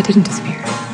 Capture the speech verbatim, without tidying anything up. I didn't disappear.